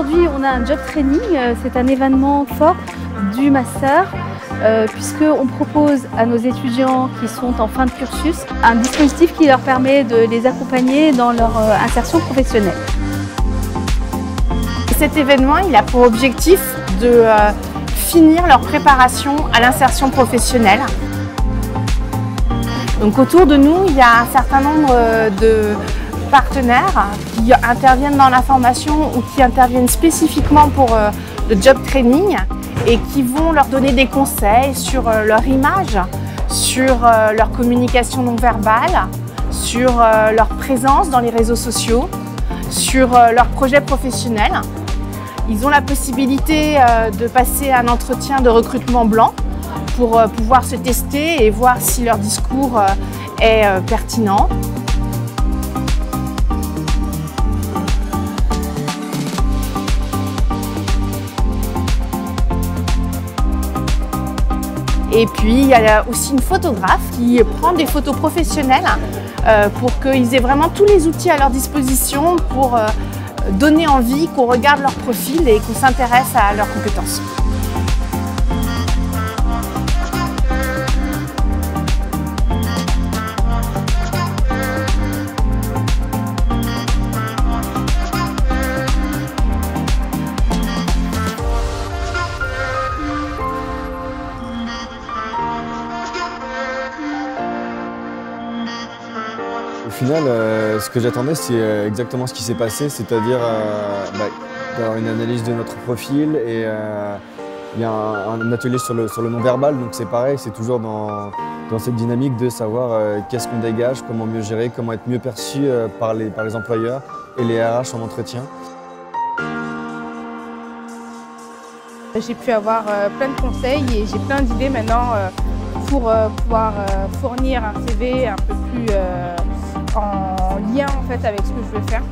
Aujourd'hui, on a un job training, c'est un événement fort du master puisqu'on propose à nos étudiants qui sont en fin de cursus un dispositif qui leur permet de les accompagner dans leur insertion professionnelle. Cet événement, il a pour objectif de finir leur préparation à l'insertion professionnelle. Donc autour de nous, il y a un certain nombre de partenaires qui interviennent dans la formation ou qui interviennent spécifiquement pour le job training et qui vont leur donner des conseils sur leur image, sur leur communication non verbale, sur leur présence dans les réseaux sociaux, sur leur projet professionnel. Ils ont la possibilité de passer un entretien de recrutement blanc pour pouvoir se tester et voir si leur discours est pertinent. Et puis il y a aussi une photographe qui prend des photos professionnelles pour qu'ils aient vraiment tous les outils à leur disposition pour donner envie qu'on regarde leur profil et qu'on s'intéresse à leurs compétences. Au final, ce que j'attendais, c'est exactement ce qui s'est passé, c'est-à-dire d'avoir une analyse de notre profil et il y a un atelier sur le non-verbal, donc c'est pareil, c'est toujours dans cette dynamique de savoir qu'est-ce qu'on dégage, comment mieux gérer, comment être mieux perçu par les employeurs et les RH en entretien. J'ai pu avoir plein de conseils et j'ai plein d'idées maintenant pour pouvoir fournir un CV un peu plus en lien en fait avec ce que je veux faire.